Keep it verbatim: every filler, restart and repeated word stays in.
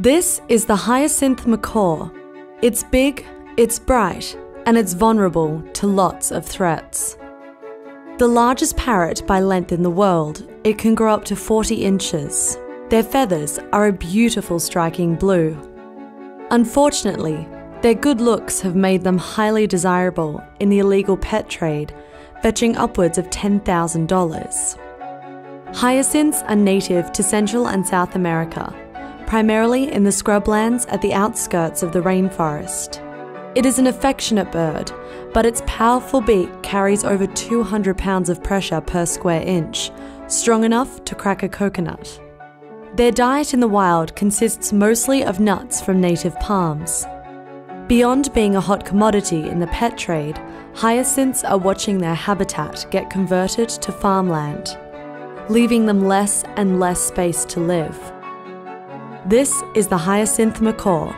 This is the hyacinth macaw. It's big, it's bright, and it's vulnerable to lots of threats. The largest parrot by length in the world, it can grow up to forty inches. Their feathers are a beautiful striking blue. Unfortunately, their good looks have made them highly desirable in the illegal pet trade, fetching upwards of ten thousand dollars. Hyacinths are native to Central and South America, primarily in the scrublands at the outskirts of the rainforest. It is an affectionate bird, but its powerful beak carries over two hundred pounds of pressure per square inch, strong enough to crack a coconut. Their diet in the wild consists mostly of nuts from native palms. Beyond being a hot commodity in the pet trade, hyacinths are watching their habitat get converted to farmland, leaving them less and less space to live. This is the hyacinth macaw.